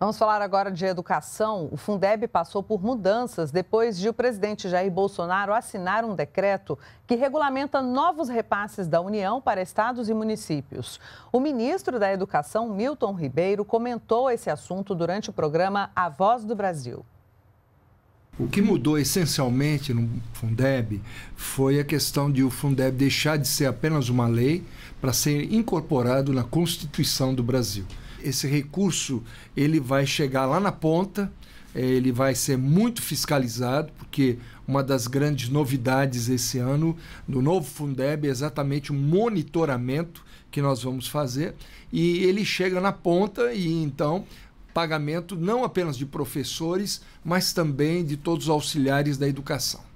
Vamos falar agora de educação. O Fundeb passou por mudanças depois de o presidente Jair Bolsonaro assinar um decreto que regulamenta novos repasses da União para estados e municípios. O ministro da Educação, Milton Ribeiro, comentou esse assunto durante o programa A Voz do Brasil. O que mudou essencialmente no Fundeb foi a questão de o Fundeb deixar de ser apenas uma lei para ser incorporado na Constituição do Brasil. Esse recurso ele vai chegar lá na ponta, ele vai ser muito fiscalizado, porque uma das grandes novidades esse ano do novo Fundeb é exatamente o monitoramento que nós vamos fazer, e ele chega na ponta e então pagamento não apenas de professores, mas também de todos os auxiliares da educação.